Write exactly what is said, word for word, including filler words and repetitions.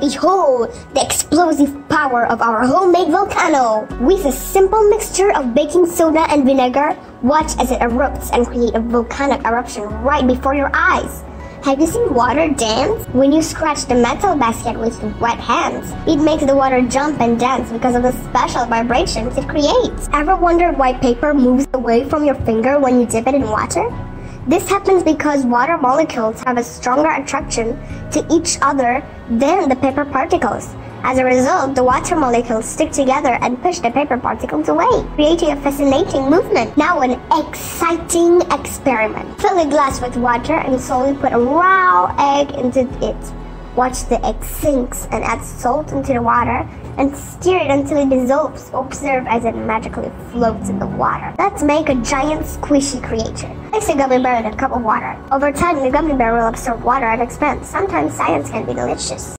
Behold the explosive power of our homemade volcano! With a simple mixture of baking soda and vinegar, watch as it erupts and create a volcanic eruption right before your eyes. Have you seen water dance? When you scratch the metal basket with your wet hands, it makes the water jump and dance because of the special vibrations it creates. Ever wondered why paper moves away from your finger when you dip it in water? This happens because water molecules have a stronger attraction to each other than the paper particles. As a result, the water molecules stick together and push the paper particles away, creating a fascinating movement. Now an exciting experiment. Fill a glass with water and slowly put a raw egg into it. Watch the egg sinks and add salt into the water and stir it until it dissolves. Observe as it magically floats in the water. Let's make a giant squishy creature. Place a gummy bear in a cup of water. Over time, the gummy bear will absorb water and expand. Sometimes science can be delicious.